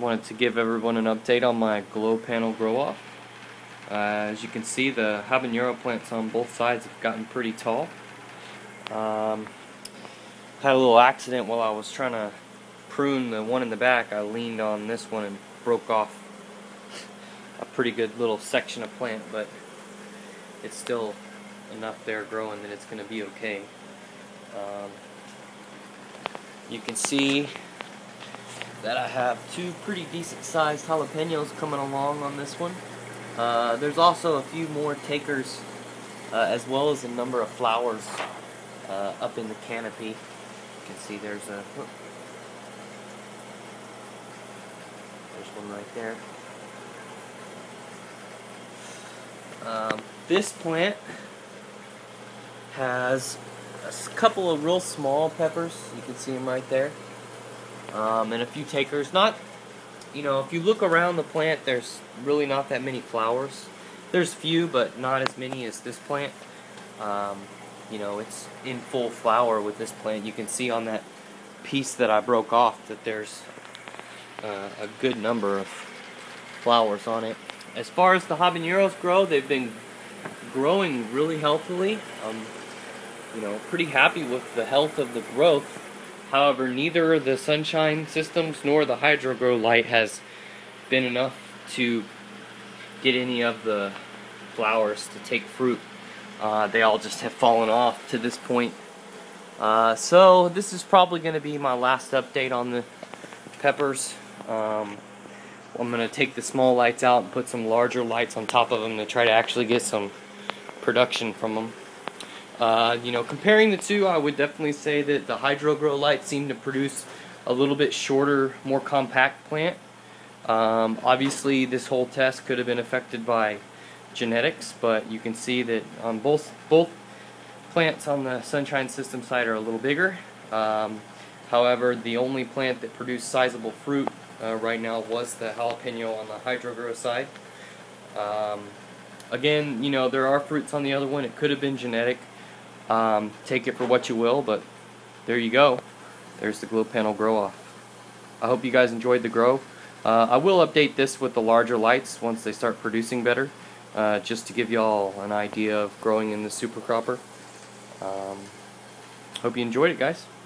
wanted to give everyone an update on my glow panel grow off. As you can see, the habanero plants on both sides have gotten pretty tall. Had a little accident while I was trying to prune the one in the back. I leaned on this one and broke off a pretty good little section of plant, but it's still enough there growing that it's going to be okay. You can see that I have two pretty decent sized jalapenos coming along on this one. There's also a few more takers as well as a number of flowers up in the canopy. You can see there's a there's one right there. This plant has a couple of real small peppers. You can see them right there, and a few takers. Not, you know, if you look around the plant, there's really not that many flowers. There's few, but not as many as this plant. You know, it's in full flower with this plant. You can see on that piece that I broke off that there's a good number of flowers on it. As far as the habaneros grow, they've been growing really healthily. You know, pretty happy with the health of the growth. However, neither the Sunshine Systems nor the HydroGrow light has been enough to get any of the flowers to take fruit. They all just have fallen off to this point. So this is probably going to be my last update on the peppers. I'm going to take the small lights out and put some larger lights on top of them to try to actually get some production from them. You know, comparing the two, I would definitely say that the HydroGrow lights seem to produce a little bit shorter, more compact plant. Obviously, this whole test could have been affected by genetics, but you can see that on both plants on the Sunshine System side are a little bigger. However, the only plant that produced sizable fruit right now was the jalapeno on the HydroGrow side. Again, you know, there are fruits on the other one. It could have been genetic. Take it for what you will, but there you go. There's the glow panel grow off. I hope you guys enjoyed the grow. I will update this with the larger lights once they start producing better, just to give y'all an idea of growing in the Super Cropper. Hope you enjoyed it, guys.